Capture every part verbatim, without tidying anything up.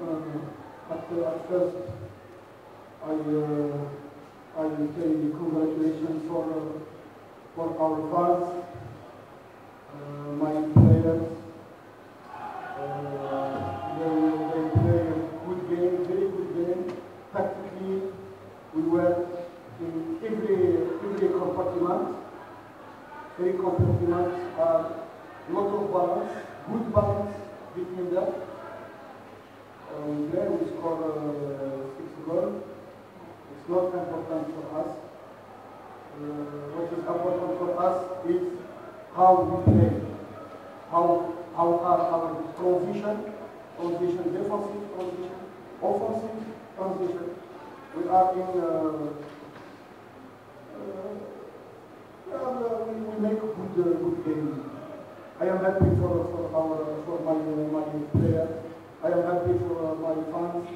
um, at, at first, I uh, I will say congratulations for uh, for our fans, uh, my players. Uh, they they play a good game, very good game. Tactically, we were in every every compartment. Every compartment had a lot of balance, good balance between them. Um, there we scored uh, six goals. It's not important for us. Uh, what is important for us is how we play, how how are our transition, transition defensive, transition offensive, transition. We are in. Uh, uh, uh, we, we make good uh, good game. I am happy for for our for my my player. I am happy for my fans,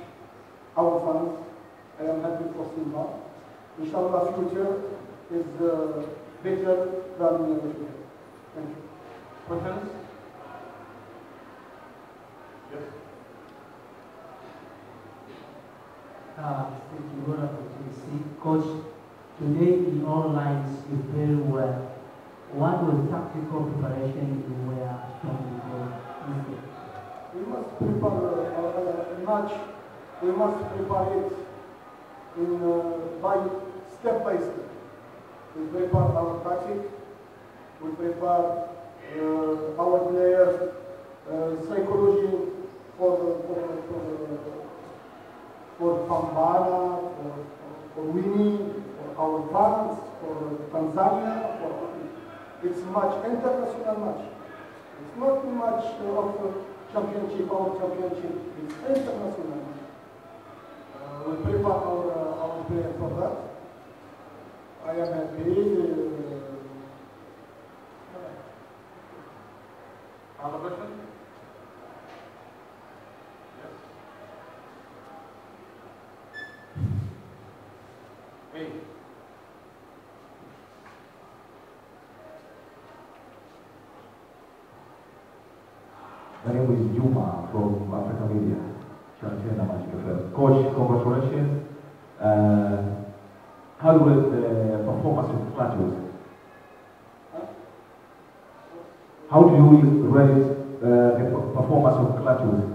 our fans. I am happy for Simba. Inshallah, future is uh, better than uh, thank you. Questions? Yes. Uh, thank you, Murad, for T V C. Coach, today in all lines you play well. What was tactical preparation you were strong in? We must prepare uh, a match. We must prepare it in uh, by step by step. We prepare our tactic, we prepare uh, our players' uh, psychology for for for, for Bambara, for, for Winnie, for our fans, for Tanzania. For, it's much international match. It's not much of a championship or championship. It's international match. Uh, we prepare our uh, our players for that. I am happy. Uh, Other question? Yes. Hey. My name is Juma from Africa Media. Tanzania Magic F M. Coach, congratulations. Uh, How was the performance of Clatwiz? How do you rate uh, the performance of Clatwiz?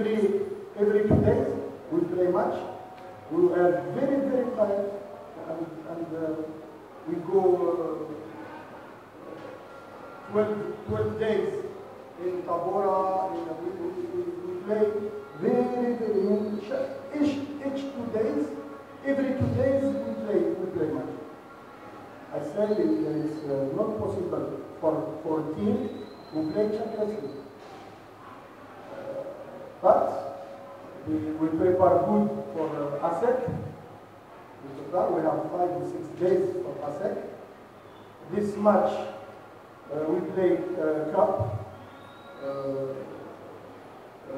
every every two days we play match. We are very very tired and, and uh, we go uh, twelve, twelve days in Tabora. In, we, we, we play very very much. Each each two days, every two days we play we play match. I said it is uh, not possible for for a team to play Champions League. But we, we prepare good for uh, ASEC. We have five to six days for ASEC. This match uh, we play uh, cup. Uh,